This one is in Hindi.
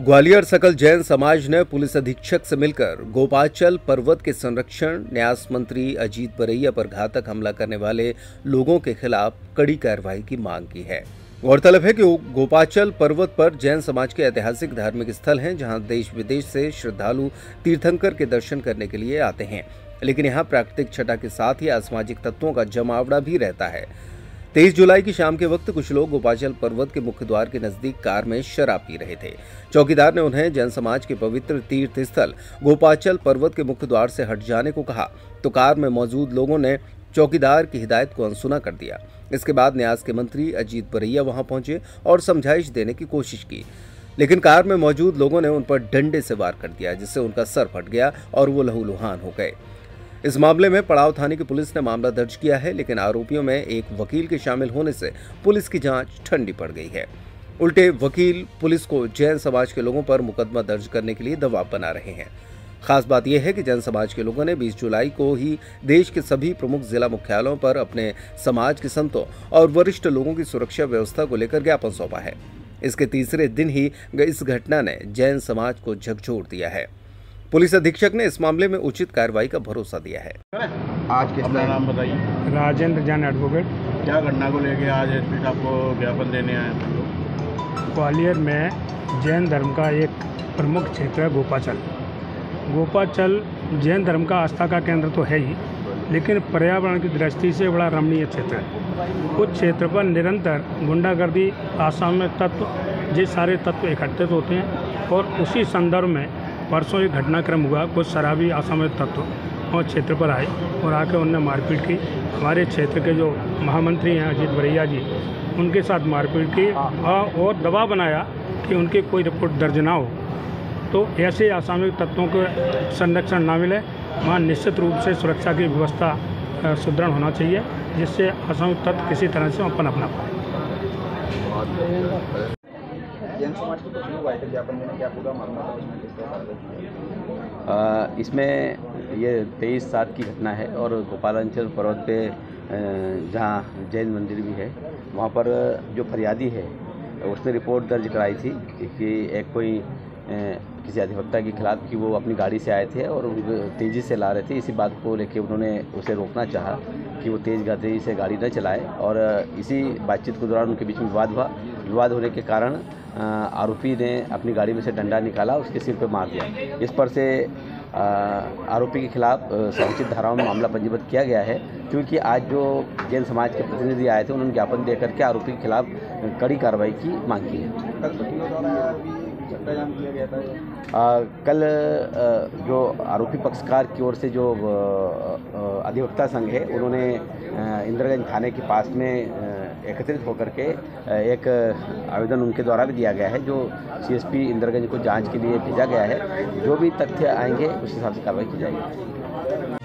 ग्वालियर सकल जैन समाज ने पुलिस अधीक्षक से मिलकर गोपाचल पर्वत के संरक्षण न्यास मंत्री अजीत बरैया पर घातक हमला करने वाले लोगों के खिलाफ कड़ी कार्रवाई की मांग की है। गौरतलब है कि गोपाचल पर्वत पर जैन समाज के ऐतिहासिक धार्मिक स्थल हैं, जहां देश विदेश से श्रद्धालु तीर्थंकर के दर्शन करने के लिए आते हैं, लेकिन यहां प्राकृतिक छटा के साथ ही असामाजिक तत्वों का जमावड़ा भी रहता है। 23 जुलाई की शाम के वक्त कुछ लोग गोपाचल पर्वत के मुख्य द्वार के नजदीक कार में शराब पी रहे थे। चौकीदार ने उन्हें जैन समाज के पवित्र तीर्थ स्थल गोपाचल पर्वत के मुख्य द्वार से हट जाने को कहा तो कार में मौजूद लोगों ने चौकीदार की हिदायत को अनसुना कर दिया। इसके बाद न्यास के मंत्री अजीत परेयिया वहां पहुंचे और समझाइश देने की कोशिश की, लेकिन कार में मौजूद लोगों ने उन पर डंडे से वार कर दिया, जिससे उनका सर फट गया और वो लहूलुहान हो गए। इस मामले में पड़ाव थाने की पुलिस ने मामला दर्ज किया है, लेकिन आरोपियों में एक वकील के शामिल होने से पुलिस की जांच ठंडी पड़ गई है। उल्टे वकील पुलिस को जैन समाज के लोगों पर मुकदमा दर्ज करने के लिए दबाव बना रहे हैं। खास बात यह है कि जैन समाज के लोगों ने 20 जुलाई को ही देश के सभी प्रमुख जिला मुख्यालयों पर अपने समाज के संतों और वरिष्ठ लोगों की सुरक्षा व्यवस्था को लेकर ज्ञापन सौंपा है। इसके तीसरे दिन ही इस घटना ने जैन समाज को झकझोर दिया है। पुलिस अधीक्षक ने इस मामले में उचित कार्रवाई का भरोसा दिया है। आज अपना नाम बताइए। राजेंद्र जैन एडवोकेट। क्या घटना को लेकर आज एसपी साहब को ज्ञापन देने आए हम लोग? ग्वालियर में जैन धर्म का एक प्रमुख क्षेत्र है गोपाचल। गोपाचल जैन धर्म का आस्था का केंद्र तो है ही, लेकिन पर्यावरण की दृष्टि से बड़ा रमणीय क्षेत्र है। उस क्षेत्र पर निरंतर गुंडागर्दी, असामाजिक तत्व, ये सारे तत्व एकत्रित होते हैं और उसी संदर्भ में परसों एक घटनाक्रम हुआ। कुछ शराबी असामाजिक तत्व और क्षेत्र पर आए और आकर उनने मारपीट की। हमारे क्षेत्र के जो महामंत्री हैं अजीत बरैया जी, उनके साथ मारपीट की और दबाव बनाया कि उनकी कोई रिपोर्ट दर्ज ना हो, तो ऐसे असामाजिक तत्वों को संरक्षण ना मिले। वहाँ निश्चित रूप से सुरक्षा की व्यवस्था सुदृढ़ होना चाहिए, जिससे असामाजिक तत्व किसी तरह से अपन अपना पाए। इसमें ये 23/7 की घटना है और गोपालांचल पर्वत पे जहाँ जैन मंदिर भी है, वहाँ पर जो फरियादी है उसने रिपोर्ट दर्ज कराई थी कि एक कोई किसी अधिवक्ता के खिलाफ कि वो अपनी गाड़ी से आए थे और तेज़ी से ला रहे थे। इसी बात को लेकर उन्होंने उसे रोकना चाहा कि वो तेज़ गति से गाड़ी न चलाए और इसी बातचीत के दौरान उनके बीच में विवाद हुआ। विवाद होने के कारण आरोपी ने अपनी गाड़ी में से डंडा निकाला, उसके सिर पर मार दिया। इस पर से आरोपी के खिलाफ संचित धाराओं में मामला पंजीबद्ध किया गया है, क्योंकि आज जो जैन समाज के प्रतिनिधि आए थे उन्होंने ज्ञापन देकर के आरोपी के खिलाफ कड़ी कार्रवाई की मांग की है। कल जो आरोपी पक्षकार की ओर से जो अधिवक्ता संघ है, उन्होंने इंद्रगंज थाने के पास में एकत्रित होकर के एक आवेदन उनके द्वारा भी दिया गया है, जो CSP इंद्रगंज को जांच के लिए भेजा गया है। जो भी तथ्य आएंगे उस हिसाब से कार्रवाई की जाएगी।